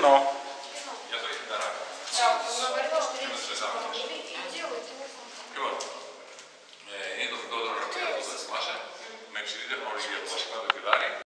jedno